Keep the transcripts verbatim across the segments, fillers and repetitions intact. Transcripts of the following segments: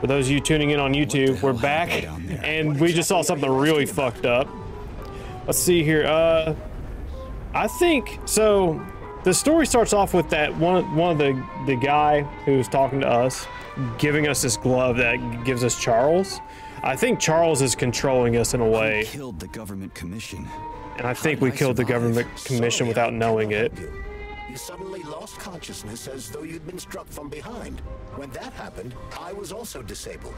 For those of you tuning in on YouTube, we're back, and we just saw something really fucked up. Let's see here. Uh, I think so. The story starts off with that one one of the the guy who's talking to us, giving us this glove that gives us Charles. I think Charles is controlling us in a way. We killed the government commission, and I think we killed the government commission without knowing it. You suddenly lost consciousness as though you'd been struck from behind. When that happened, I was also disabled.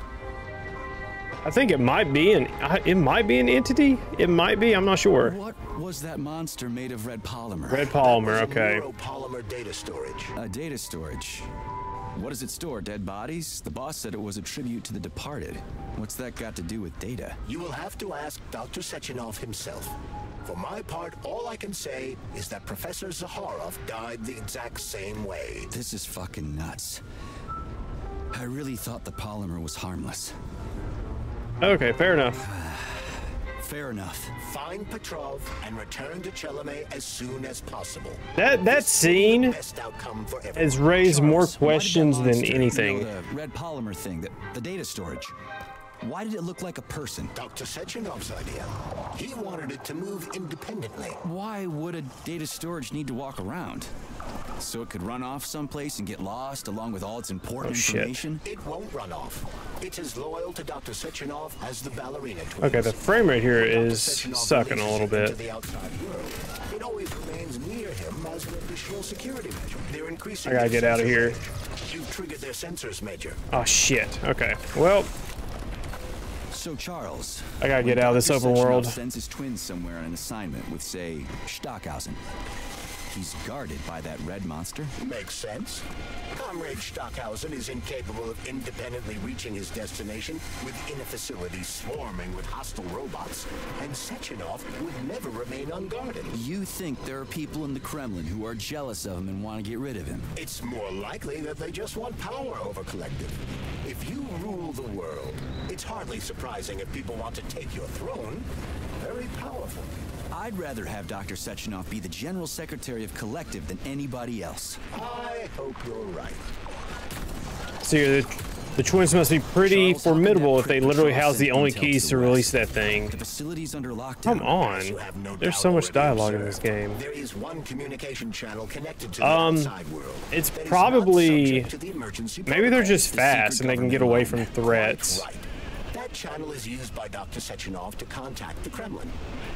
I think it might be an it might be an entity. It might be. I'm not sure. What was that monster made of? Red polymer. Red polymer. Okay. Polymer data storage. Uh, data storage. What does it store? Dead bodies? The boss said it was a tribute to the departed. What's that got to do with data? You will have to ask Doctor Sechenov himself. For my part, all I can say is that Professor Zaharov died the exact same way. This is fucking nuts. I really thought the polymer was harmless. Okay, fair enough. Fair enough. Find Petrov and return to Chelomey as soon as possible. That that scene has raised more questions than anything. The red polymer thing, the, the data storage. Why did it look like a person? Doctor Sechenov's idea. He wanted it to move independently. Why would a data storage need to walk around? So it could run off someplace and get lost along with all its important oh, information? Shit. It won't run off. It's as loyal to Doctor Sechenov as the ballerina twins. Okay, the frame right here is sucking a little bit. The outside world. It always remains near him as an additional security measure. They're increasing I gotta get out of here. You've triggered their sensors, Major. Oh, shit. Okay. Well... So Charles, I gotta get out of this overworld. Sends his twins somewhere on an assignment with, say, Stockhausen. He's guarded by that red monster. Makes sense. Comrade Stockhausen is incapable of independently reaching his destination within a facility swarming with hostile robots, and Sechenov would never remain unguarded. You think there are people in the Kremlin who are jealous of him and want to get rid of him? It's more likely that they just want power over Collective. If you rule the world, it's hardly surprising if people want to take your throne. Very powerful. I'd rather have Doctor Sechenov be the General Secretary of Collective than anybody else. I hope you're right. See, so the, the twins must be pretty Charles formidable if they literally house the only keys to release that thing. The facility's under lockdown. Come on. No There's so much dialogue in this game. There is one communication channel connected to the um, outside world. It's probably... The maybe they're just fast the and they can get away from threats. Right. That channel is used by Doctor Sechenov to contact the Kremlin.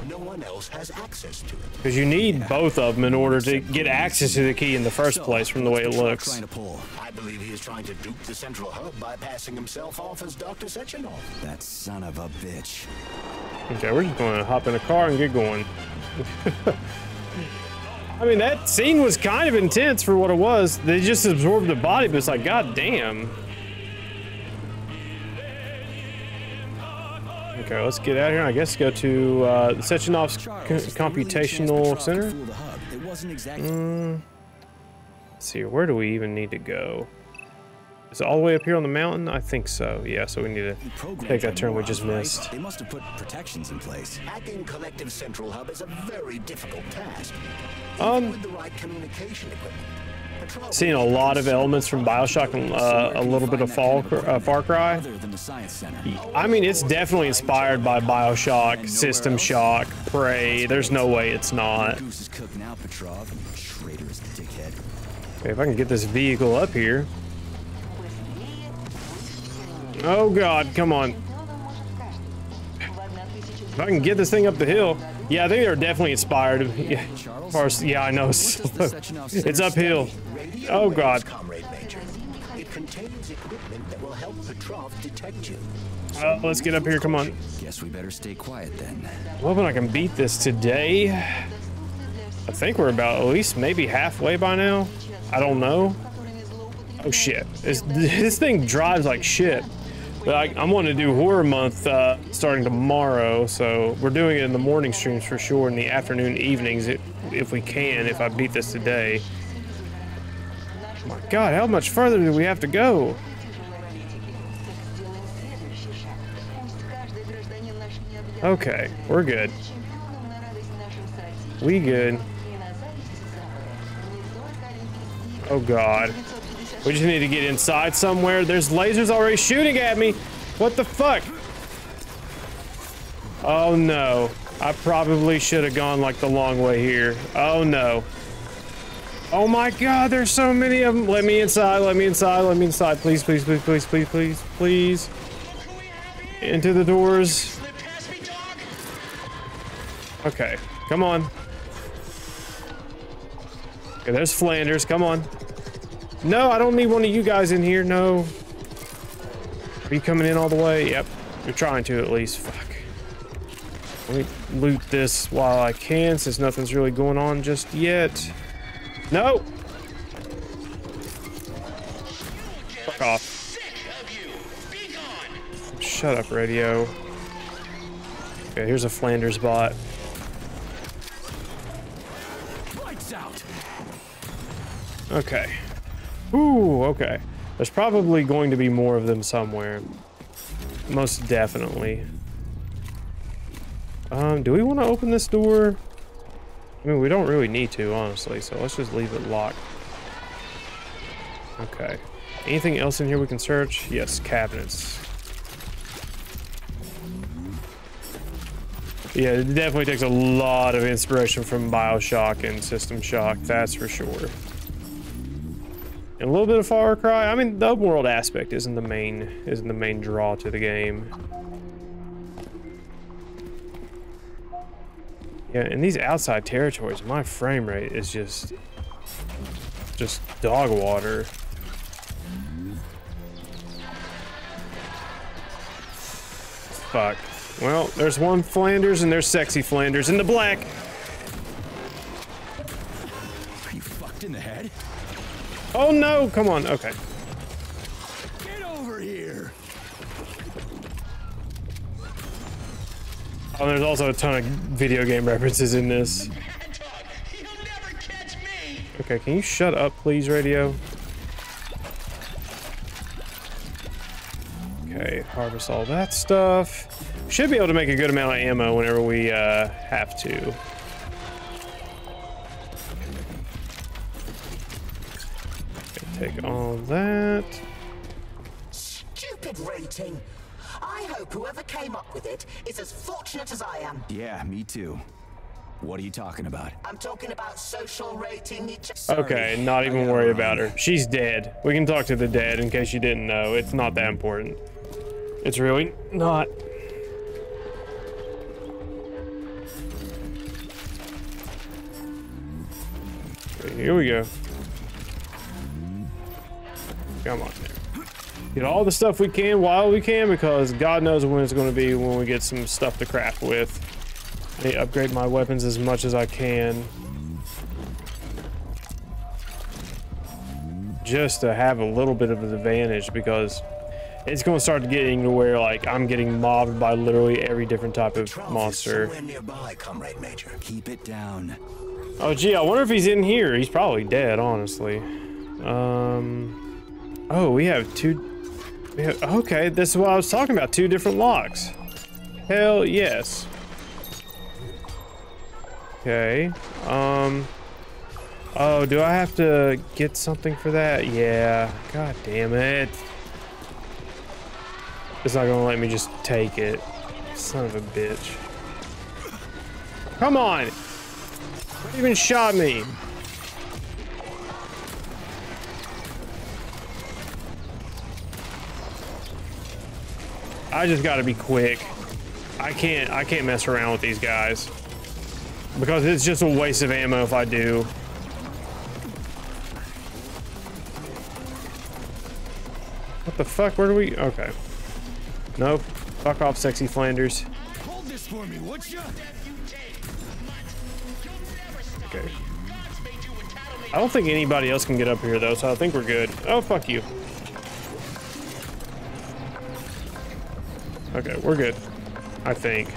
No one else has access to it. Because you need yeah. both of them in order to get access to the key in the first so, place from the way it looks. I believe he is trying to dupe the Central Hub by passing himself off as Doctor Sechenov. That son of a bitch. Okay, we're just going to hop in a car and get going. I mean, that scene was kind of intense for what it was. They just absorbed the body, but it's like, god damn. Okay, let's get out of here. I guess go to uh, Sechenov's computational center. Mm. Let's see, where do we even need to go? Is it all the way up here on the mountain? I think so. Yeah, so we need to take that turn we just missed. They must have put protections in place. Hacking Collective Central Hub is a very difficult task. Um, with the right communication equipment. Seen a lot of elements from Bioshock and uh, a little bit of Fall, uh, Far Cry. I mean, it's definitely inspired by Bioshock, System Shock, Prey. There's no way it's not. Okay, if I can get this vehicle up here. Oh god, come on. If I can get this thing up the hill. Yeah, I think they're definitely inspired. Yeah, as far as, yeah I know. It's uphill. Oh god. Uh, let's get up here. Come on. Guess we better stay quiet then. I'm hoping I can beat this today. I think we're about at least maybe halfway by now. I don't know. Oh shit! It's, this thing drives like shit. But I, I'm going to do Horror Month uh, starting tomorrow, so we're doing it in the morning streams for sure, in the afternoon, evenings, if, if we can, if I beat this today. My god, how much further do we have to go? Okay, we're good. We good. Oh god. We just need to get inside somewhere. There's lasers already shooting at me. What the fuck? Oh no. I probably should have gone like the long way here. Oh no. Oh my god, there's so many of them. Let me inside, let me inside, let me inside. Please, please, please, please, please, please, please. Into the doors. Okay, come on. Okay, there's Flanders, come on. No, I don't need one of you guys in here, no. Are you coming in all the way? Yep, you're trying to at least, fuck. Let me loot this while I can since nothing's really going on just yet. No! Fuck off. Sick of you. Be gone. Shut up, radio. Okay, here's a Flanders bot. Lights out. Okay. Ooh, okay. There's probably going to be more of them somewhere. Most definitely. Um, do we want to open this door? I mean, we don't really need to, honestly, so let's just leave it locked. Okay. Anything else in here we can search? Yes, cabinets. Yeah, it definitely takes a lot of inspiration from Bioshock and System Shock, that's for sure. And a little bit of Far Cry. I mean, the open world aspect isn't the main, isn't the main draw to the game. Yeah, and these outside territories, my frame rate is just, just dog water. Fuck. Well, there's one Flanders and there's sexy Flanders in the black. Are you fucked in the head? Oh no! Come on. Okay. Get over here. Oh, there's also a ton of video game references in this. Okay, can you shut up, please, radio? Okay, harvest all that stuff. Should be able to make a good amount of ammo whenever we uh, have to. Okay, take all that. Stupid rating. I hope whoever came up with it is as fortunate as I am. Yeah, me too. What are you talking about? I'm talking about social rating. Okay, not even worry about her. She's dead. We can talk to the dead in case you didn't know. It's not that important. It's really not. Okay, here we go. Come on. Get all the stuff we can while we can, because God knows when it's going to be when we get some stuff to craft with. I need to upgrade my weapons as much as I can. Just to have a little bit of an advantage, because it's going to start getting to where, like, I'm getting mobbed by literally every different type of monster. Nearby, Comrade Major. Keep it down. Oh, gee, I wonder if he's in here. He's probably dead, honestly. Um, oh, we have two... Yeah, okay, this is what I was talking about. Two different locks. Hell yes. Okay. Um. Oh, do I have to get something for that? Yeah. God damn it. It's not gonna let me just take it. Son of a bitch. Come on. You even shot me. I just gotta be quick. I can't I can't mess around with these guys, because it's just a waste of ammo if I do. What the fuck? Where do we? Okay. Nope. Fuck off, sexy Flanders. Hold this for me, would you? Okay. I don't think anybody else can get up here though, so I think we're good. Oh, fuck you. Okay, we're good. I think.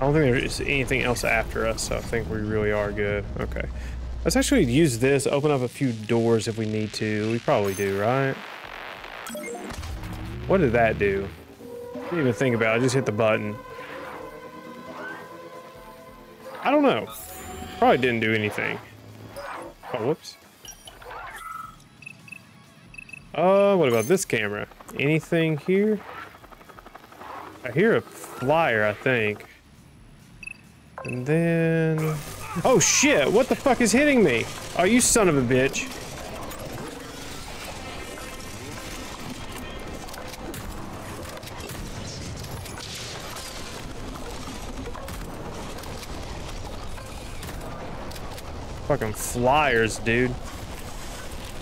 I don't think there's anything else after us, so I think we really are good. Okay. Let's actually use this, open up a few doors if we need to. We probably do, right? What did that do? I didn't even think about it. I just hit the button. I don't know. Probably didn't do anything. Oh, whoops. Uh, what about this camera? Anything here? I hear a flyer, I think. And then... Oh shit, what the fuck is hitting me? Oh, you son of a bitch. Fucking flyers, dude.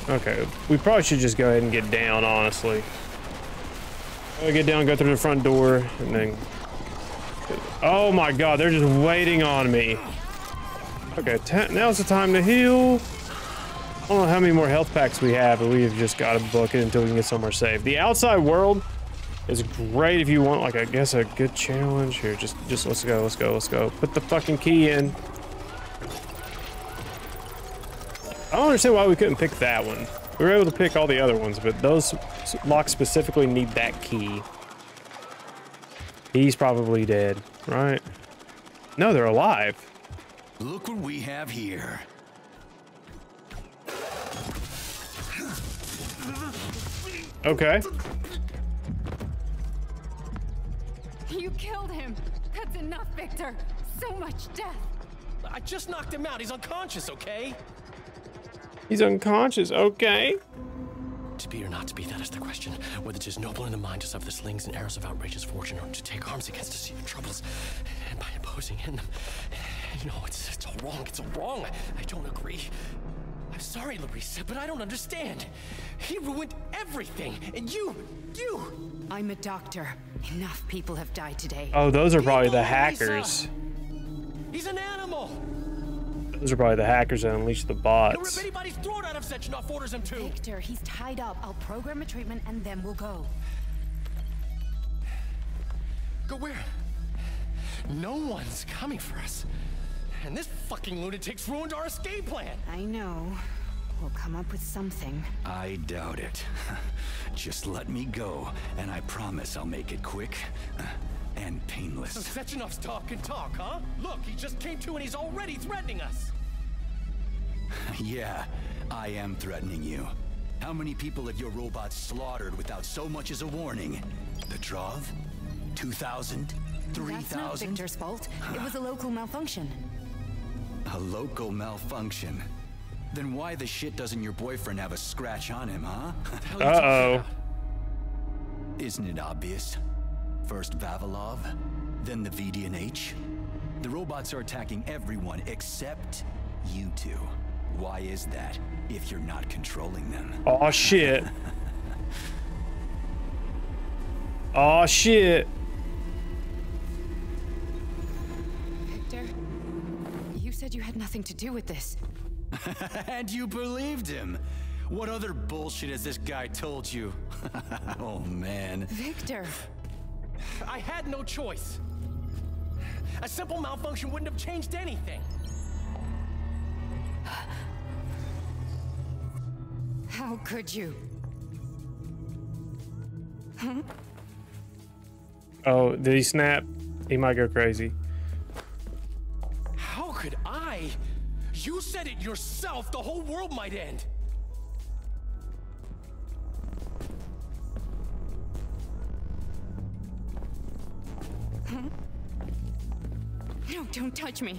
Okay, we probably should just go ahead and get down, honestly. I'll get down, go through the front door, and then... Oh my god, they're just waiting on me. Okay, now's the time to heal. I don't know how many more health packs we have, but we've just got to book it until we can get somewhere safe. The outside world is great if you want, like, I guess a good challenge. Here, just, just let's go, let's go, let's go. Put the fucking key in. I don't understand why we couldn't pick that one. We were able to pick all the other ones, but those locks specifically need that key. He's probably dead, right? No, they're alive. Look what we have here. Okay. You killed him. That's enough, Victor. So much death. I just knocked him out. He's unconscious, okay? He's unconscious, okay? To be or not to be, that is the question. Whether 'tis noble in the mind to suffer the slings and arrows of outrageous fortune, or to take arms against us even troubles, and by opposing in them, you know, it's, it's all wrong, it's all wrong. I, I don't agree. I'm sorry, Larissa, but I don't understand. He ruined everything, and you, you. I'm a doctor. Enough people have died today. Oh, those are probably people, the hackers. Larissa. He's an animal. Those are probably the hackers that unleash the bots. He'll rip anybody's throat out of Sechenov orders him to. Victor, he's tied up. I'll program a treatment and then we'll go. Go where? No one's coming for us. And this fucking lunatic's ruined our escape plan. I know. We'll come up with something. I doubt it. Just let me go, and I promise I'll make it quick. And painless. So Sechenov's talk and talk, huh? Look, he just came to and he's already threatening us. Yeah, I am threatening you. How many people have your robots slaughtered without so much as a warning? Petrov? two thousand? three thousand? That's not Victor's fault. It was a local malfunction. A local malfunction? Then why the shit doesn't your boyfriend have a scratch on him, huh? Uh-oh. Isn't it obvious? First Vavilov, then the V D N H. The robots are attacking everyone except you two. Why is that if you're not controlling them? Oh shit. Oh shit. Victor, you said you had nothing to do with this. And you believed him. What other bullshit has this guy told you? Oh man. Victor. I had no choice. A simple malfunction wouldn't have changed anything. How could you? Huh? Oh, did he snap? He might go crazy. How could I? You said it yourself. The whole world might end. No, don't touch me.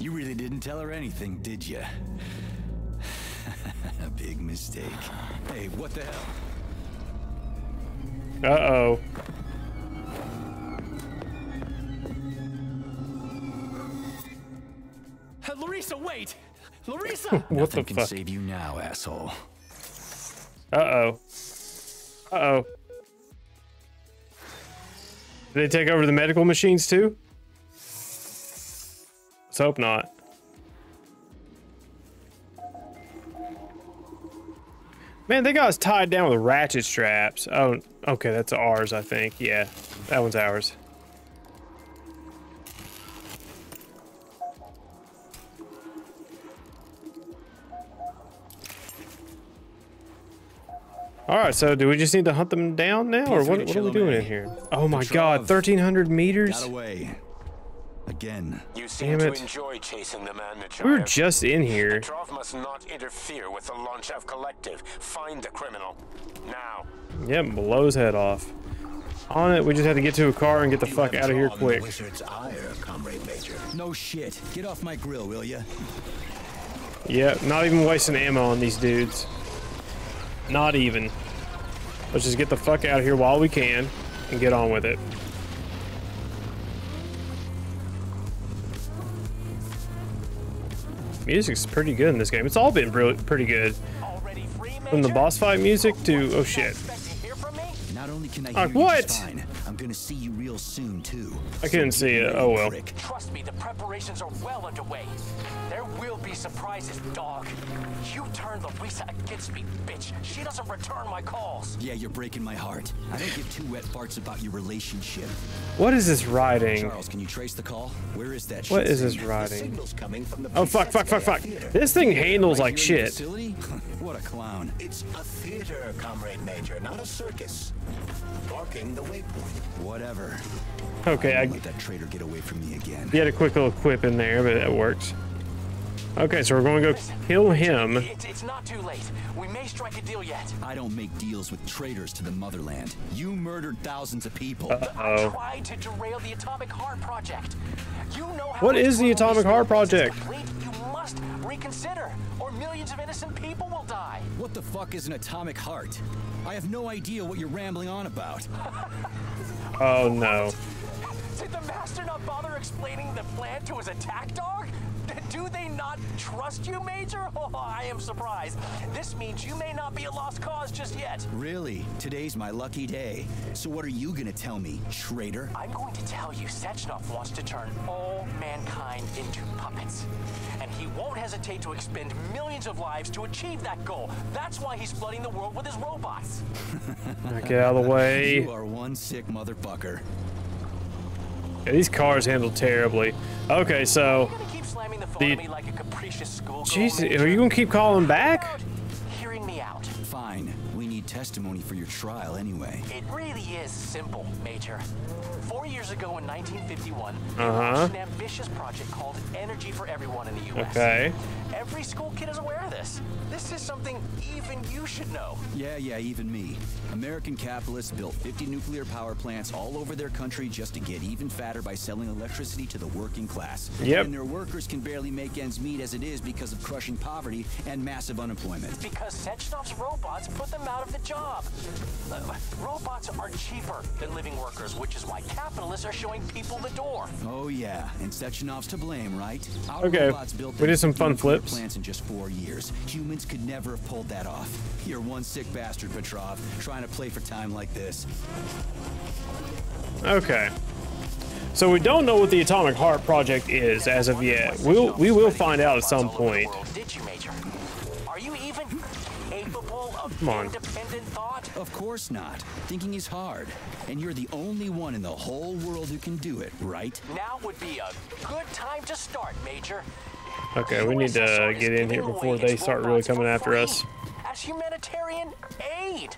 You really didn't tell her anything, did you? Big mistake. Hey, what the hell? Uh-oh. Uh, Larissa, wait! Larissa! What the fuck? Nothing can save you now, asshole. Uh-oh. Uh-oh. Did they take over the medical machines too? Let's hope not. Man, they got us tied down with ratchet straps. Oh, okay, that's ours, I think. Yeah, that one's ours. All right, so do we just need to hunt them down now, or what, what are we doing in here? Oh my god, thirteen hundred meters? Got away. A again. You seem Damn it. to enjoy chasing the man, Nechayev. We were just in here. Petrov must not interfere with the launch of Collective. Find the criminal. Now. Yep, blow his head off. On it, we just had to get to a car and get the you fuck out of here quick. Wizard's ire, Comrade Major. No shit. Get off my grill, will ya? Yep, not even wasting ammo on these dudes. Not even. Let's just get the fuck out of here while we can and get on with it. Music's pretty good in this game. It's all been pretty good. From the boss fight music to oh shit. Not only can I uh, hear what? You fine, I'm gonna see you real soon too. I couldn't see it. Oh well. Trust me, the preparations are well underway. There will be surprises, dog. You turned Larissa against me, bitch. She doesn't return my calls. Yeah, you're breaking my heart. I don't give two wet farts about your relationship. What is this writing? Charles, can you trace the call? Where is that? What is this writing? Oh fuck, fuck, fuck, fuck. This thing handles like shit. What a clown. It's a theater, Comrade Major, not a circus. Marking the waypoint. Whatever. Okay, I, I let that traitor get away from me again. He had a quick little quip in there, but it works. Okay, so we're going to go kill him. It's, it's not too late. We may strike a deal yet. I don't make deals with traitors to the motherland. You murdered thousands of people. Uh oh. I tried to derail the Atomic Heart Project. You know how what is the Atomic Heart Project? You must reconsider, or millions of innocent people will die. What the fuck is an Atomic Heart? I have no idea what you're rambling on about. Oh no. Did the master not bother explaining the plan to his attack dog? Do they not trust you, Major? Oh, I am surprised. This means you may not be a lost cause just yet. Really? Today's my lucky day. So what are you gonna tell me, traitor? I'm going to tell you Sechenov wants to turn all mankind into puppets. And he won't hesitate to expend millions of lives to achieve that goal. That's why he's flooding the world with his robots. Get out of the way. You are one sick motherfucker. Yeah, these cars handle terribly. Okay, so the, like a capricious schoolgirl. Jeez, are you gonna keep calling back? Hearing me out. Fine. We need testimony for your trial anyway. It really is simple, Major. Four years ago in nineteen fifty-one, uh-huh. an ambitious project called Energy for Everyone in the U S Okay. Every school kid is aware of this. This is something even you should know. Yeah, yeah, even me. American capitalists built fifty nuclear power plants all over their country just to get even fatter by selling electricity to the working class. Yep. And their workers can barely make ends meet as it is because of crushing poverty and massive unemployment. Because Sechenov's robots put them out of the job. Uh, robots are cheaper than living workers, which is why capitalists are showing people the door. Oh yeah, and Sechenov's to blame, right? Our okay, we did some fun flips. Plants in just four years. Humans could never have pulled that off. You're one sick bastard, Petrov, trying to play for time like this. Okay. So we don't know what the Atomic Heart Project is as of yet. We'll, we will find out at some point. Did you, Major? Are you even capable of Come on. independent thought? Of course not. Thinking is hard, and you're the only one in the whole world who can do it, right? Now would be a good time to start, Major. Okay, we need to get in here before they start really coming after us. As humanitarian aid.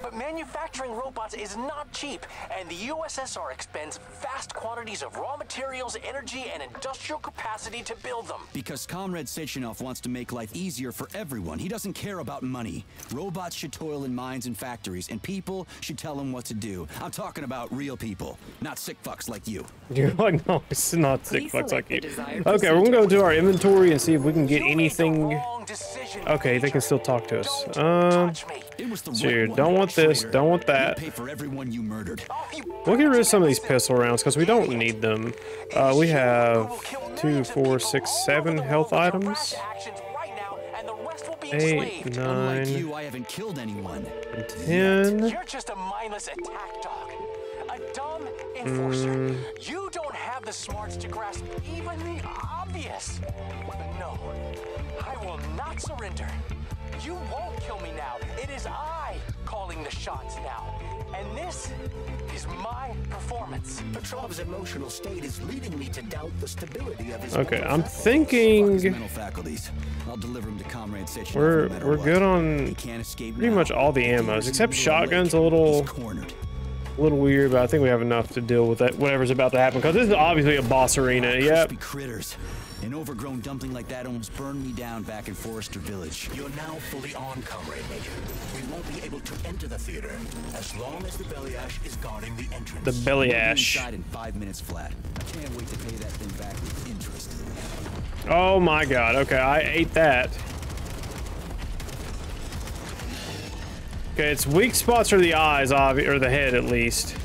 But manufacturing robots is not cheap, and the U S S R expends vast quantities of raw materials, energy, and industrial capacity to build them. Because Comrade Sechenov wants to make life easier for everyone. He doesn't care about money. Robots should toil in mines and factories, and people should tell him what to do. I'm talking about real people, not sick fucks like you. You're like, no, it's not sick fucks like you. Okay, we're gonna go into our inventory and see if we can get anything. Okay, they can still talk to us. Um, dude, don't want this, don't want that. We'll get rid of some of these pistol rounds because we don't need them. Uh, we have two, four, six, seven health items. Eight, nine, and ten. You're just a mindless attack dog. A dumb enforcer. You don't have the smarts to grasp even the obvious. No, I will not surrender. You won't kill me now. It is I calling the shots now. And this is my performance. Petrov's emotional state is leading me to doubt the stability of his Okay, I'm thinking mental faculties. I'll deliver him to Comrade Sechenov. We're we're good on pretty much all the ammos, except shotguns a little A little weird, but I think we have enough to deal with that, whatever's about to happen, because this is obviously a boss arena. Yep. Critters. An overgrown dumpling like that almost burned me down back in Forrester Village. You're now fully on, Comrade Major. We won't be able to enter the theater as long as the Belyash is guarding the entrance. The Belyash. We'll be inside in five minutes flat. I can't wait to pay that thing back with interest. Oh my God. Okay, I ate that. Okay, its weak spots are the eyes, obvi or the head at least.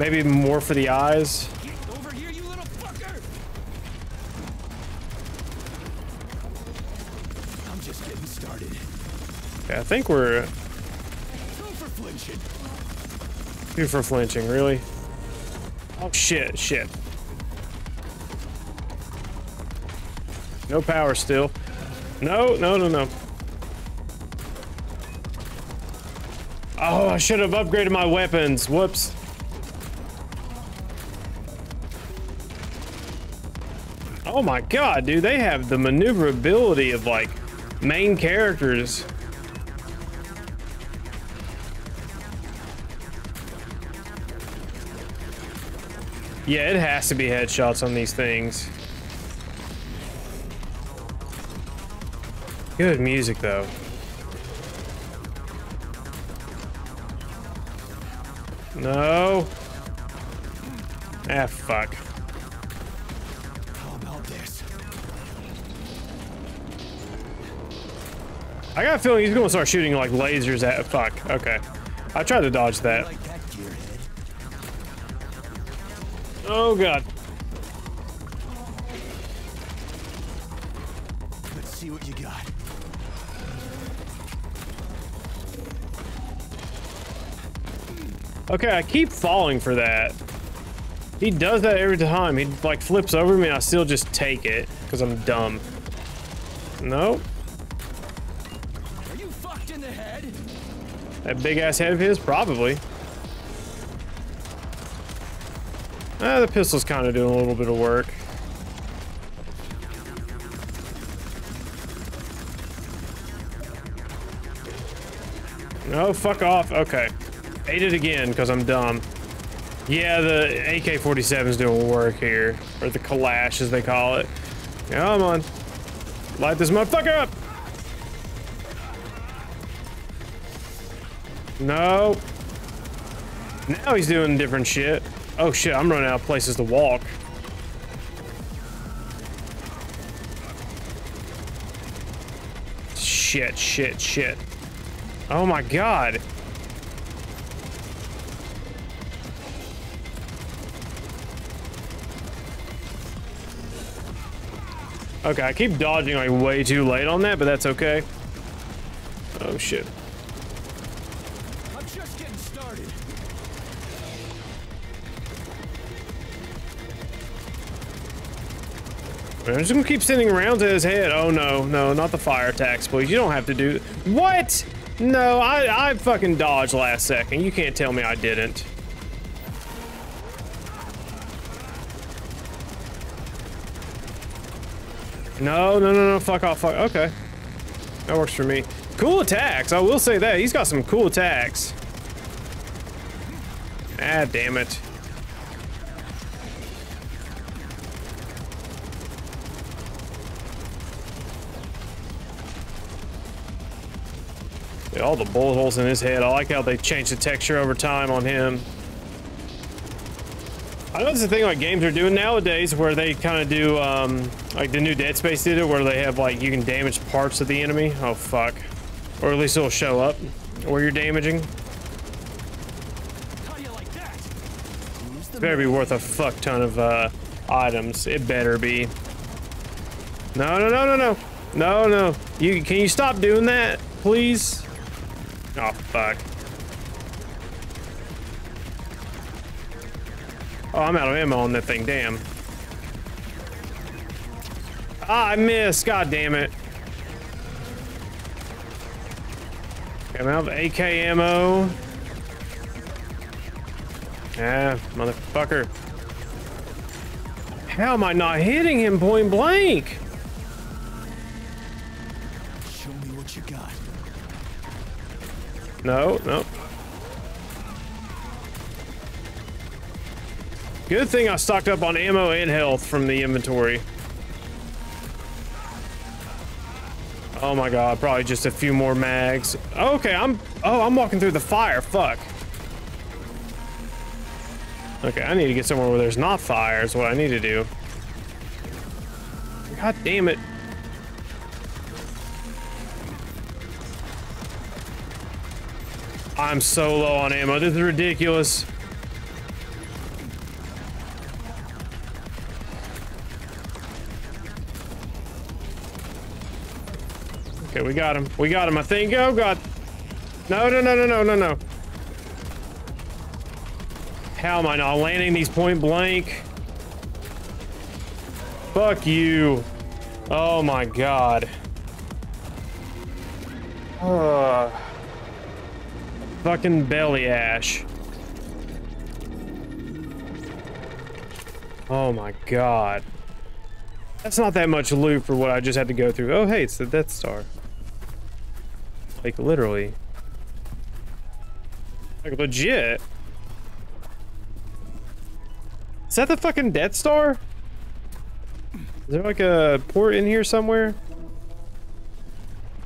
Maybe more for the eyes. Get over here, you little fucker! I'm just getting started. Okay, I think we're two for flinching. Two for flinching, really? Oh shit, shit. No power still. No, no, no, no. Oh, I should have upgraded my weapons. Whoops. Oh my God, dude, they have the maneuverability of like main characters. Yeah, it has to be headshots on these things. Good music though. No. Ah, fuck. How about this? I got a feeling he's gonna start shooting like lasers at. Fuck. Okay. I tried to dodge that. Like that oh God. Let's see what you got. Okay, I keep falling for that. He does that every time. He like flips over me and I still just take it because I'm dumb. Nope. Are you fucked in the head? That big ass head of his? Probably. Ah, the pistol's kind of doing a little bit of work. No, fuck off. Okay. Ate it again because I'm dumb. Yeah, the A K forty-seven is doing work here, or the Kalash as they call it. Come on, light this motherfucker up. No. Now he's doing different shit. Oh shit, I'm running out of places to walk. Shit, shit, shit. Oh my God. Okay, I keep dodging like way too late on that, but that's okay. Oh shit. I'm just getting started. I'm just gonna keep sending rounds at his head. Oh no, no, not the fire attacks, please. You don't have to do what? No, I I fucking dodged last second. You can't tell me I didn't. No, no, no, no, fuck off, fuck. Okay. That works for me. Cool attacks, I will say that. He's got some cool attacks. Ah, damn it. Dude, all the bullet holes in his head. I like how they change the texture over time on him. I know it's the thing like games are doing nowadays where they kind of do um, like the new Dead Space did it where they have like you can damage parts of the enemy. Oh fuck. Or at least it'll show up where you're damaging. How do you like that? It better be worth a fuck ton of uh, items. It better be. No, no, no, no, no. No, no. You, can you stop doing that, please? Oh fuck. Oh, I'm out of ammo on that thing, damn. Ah, I missed, god damn it. Okay, I'm out of A K ammo. Ah, motherfucker. How am I not hitting him point blank? Show me what you got. No, no. Good thing I stocked up on ammo and health from the inventory. Oh my god, probably just a few more mags. Oh, okay, I'm... Oh, I'm walking through the fire, fuck. Okay, I need to get somewhere where there's not fire is what I need to do. God damn it. I'm so low on ammo. This is ridiculous. Okay, we got him. We got him, I think. Oh, God. No, no, no, no, no, no, no. How am I not landing these point blank? Fuck you. Oh, my God. Uh, fucking Belyash. Oh, my God. That's not that much loot for what I just had to go through. Oh, hey, it's the Death Star. Like, literally. Like, legit. Is that the fucking Death Star? Is there like a port in here somewhere?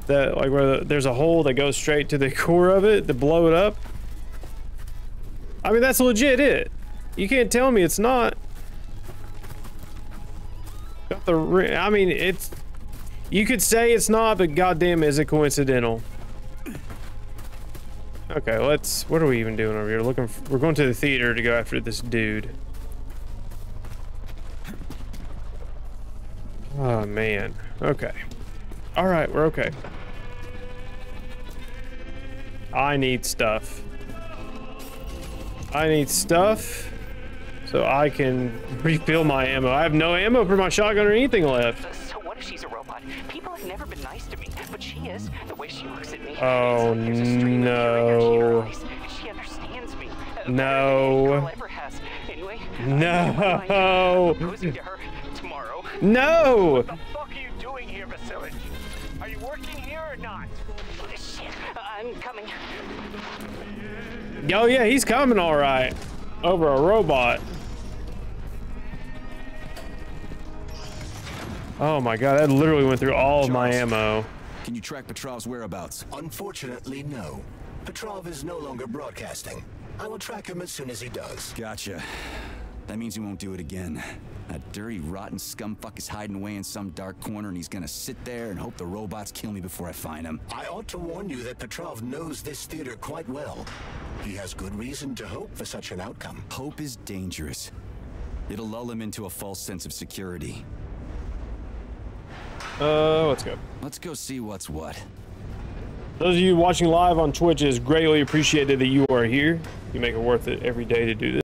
That like where the, there's a hole that goes straight to the core of it to blow it up? I mean, that's legit it. You can't tell me it's not. Got the ring. I mean, it's... You could say it's not, but goddamn is it coincidental. Okay, let's... What are we even doing over here? Looking for, we're going to the theater to go after this dude. Oh, man. Okay. All right, we're okay. I need stuff. I need stuff so I can refill my ammo. I have no ammo for my shotgun or anything left. So what if she's a robot? People have never been nice to me, but she is. The way she looks at me. Oh, no. She understands me. No. No. No! What the fuck are you doing here, Vasilich? Are you working here or not? Shit, I'm coming. Oh yeah, he's coming all right. Over a robot. Oh my god, that literally went through all of my ammo. Can you track Petrov's whereabouts? Unfortunately, no. Petrov is no longer broadcasting. I will track him as soon as he does. Gotcha. That means he won't do it again. That dirty, rotten scumfuck is hiding away in some dark corner, and he's gonna sit there and hope the robots kill me before I find him. I ought to warn you that Petrov knows this theater quite well. He has good reason to hope for such an outcome. Hope is dangerous. It'll lull him into a false sense of security. Uh, let's go. Let's go see what's what. Those of you watching live on Twitch, is greatly appreciated that you are here. You make it worth it every day to do this.